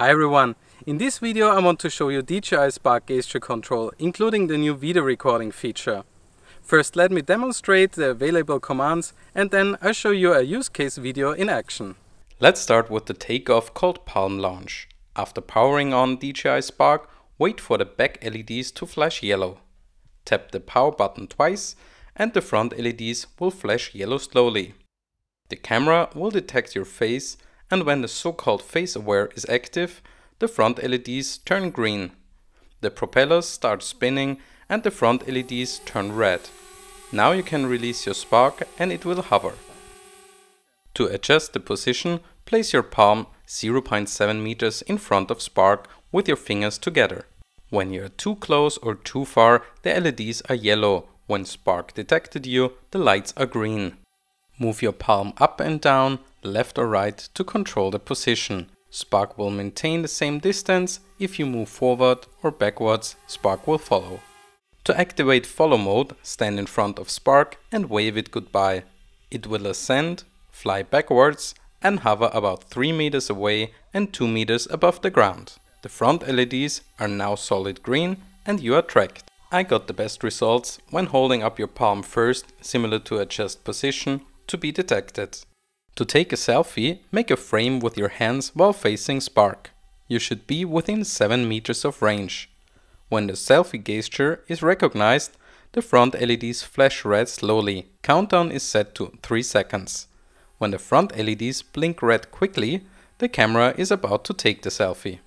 Hi everyone! In this video I want to show you DJI Spark gesture control, including the new video recording feature. First let me demonstrate the available commands and then I'll show you a use case video in action. Let's start with the takeoff called Palm Launch. After powering on DJI Spark, wait for the back LEDs to flash yellow. Tap the power button twice and the front LEDs will flash yellow slowly. The camera will detect your face, and when the so-called face aware is active, the front LEDs turn green. The propellers start spinning and the front LEDs turn red. Now you can release your Spark and it will hover. To adjust the position, place your palm 0.7 meters in front of Spark with your fingers together. When you are too close or too far, the LEDs are yellow. When Spark detected you, the lights are green. Move your palm up and down, left or right to control the position. Spark will maintain the same distance. If you move forward or backwards, Spark will follow. To activate follow mode, stand in front of Spark and wave it goodbye. It will ascend, fly backwards and hover about 3 meters away and 2 meters above the ground. The front LEDs are now solid green and you are tracked. I got the best results when holding up your palm first, similar to adjust position to be detected. To take a selfie, make a frame with your hands while facing Spark. You should be within 7 meters of range. When the selfie gesture is recognized, the front LEDs flash red slowly. Countdown is set to 3 seconds. When the front LEDs blink red quickly, the camera is about to take the selfie.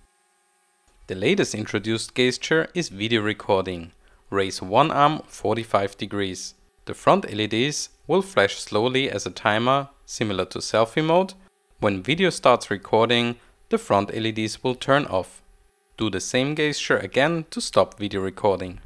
The latest introduced gesture is video recording. Raise one arm 45 degrees. The front LEDs will flash slowly as a timer, similar to selfie mode. When video starts recording, the front LEDs will turn off. Do the same gesture again to stop video recording.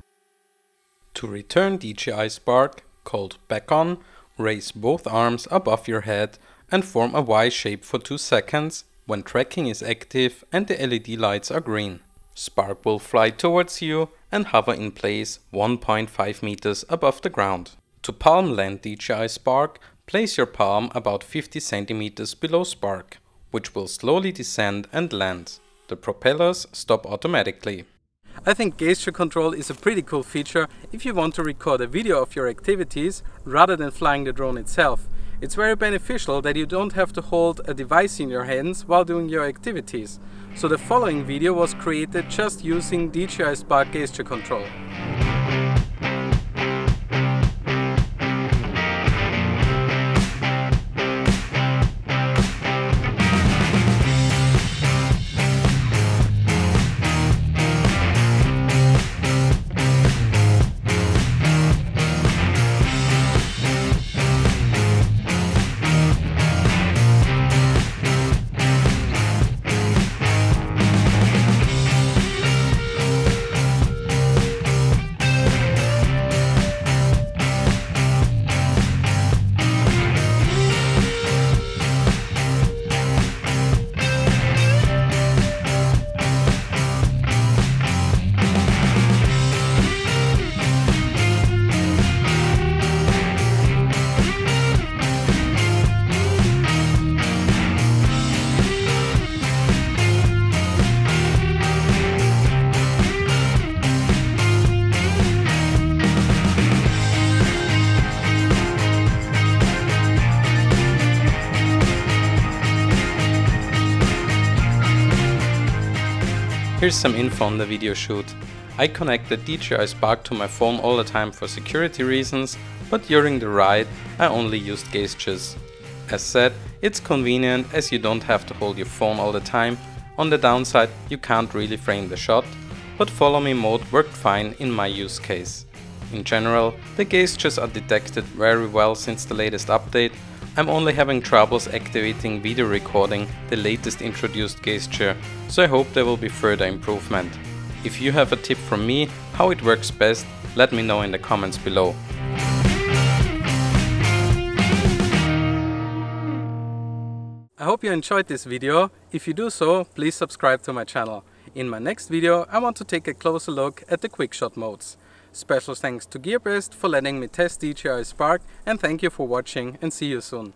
To return DJI Spark, called Back On, raise both arms above your head and form a Y shape for 2 seconds when tracking is active and the LED lights are green. Spark will fly towards you and hover in place 1.5 meters above the ground. To palm land DJI Spark, place your palm about 50 centimeters below Spark, which will slowly descend and land. The propellers stop automatically. I think gesture control is a pretty cool feature if you want to record a video of your activities rather than flying the drone itself. It's very beneficial that you don't have to hold a device in your hands while doing your activities. So the following video was created just using DJI Spark gesture control. Here's some info on the video shoot. I connected DJI Spark to my phone all the time for security reasons, but during the ride I only used gestures. As said, it's convenient as you don't have to hold your phone all the time. On the downside, you can't really frame the shot, but follow me mode worked fine in my use case. In general, the gestures are detected very well since the latest update. I'm only having troubles activating video recording, the latest introduced gesture, so I hope there will be further improvement. If you have a tip from me how it works best, let me know in the comments below. I hope you enjoyed this video. If you do so, please subscribe to my channel. In my next video I want to take a closer look at the quickshot modes. Special thanks to GearBest for letting me test DJI Spark, and thank you for watching and see you soon.